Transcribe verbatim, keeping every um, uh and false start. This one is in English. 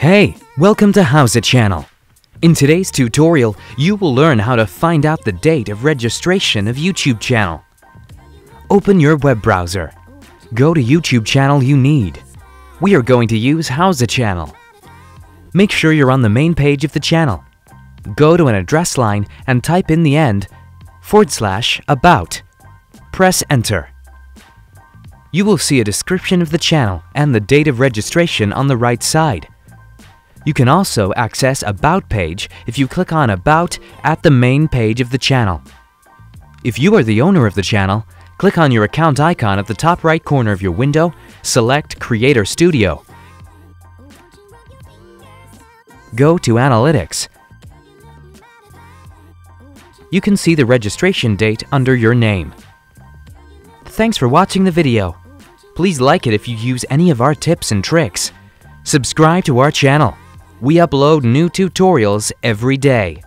Hey, welcome to Howza Channel. In today's tutorial, you will learn how to find out the date of registration of YouTube channel. Open your web browser. Go to YouTube channel you need. We are going to use Howza Channel. Make sure you're on the main page of the channel. Go to an address line and type in the end forward slash about. Press enter. You will see a description of the channel and the date of registration on the right side. You can also access About page if you click on About at the main page of the channel. If you are the owner of the channel, click on your account icon at the top right corner of your window, select Creator Studio. Go to Analytics. You can see the registration date under your name. Thanks for watching the video. Please like it if you use any of our tips and tricks. Subscribe to our channel. We upload new tutorials every day.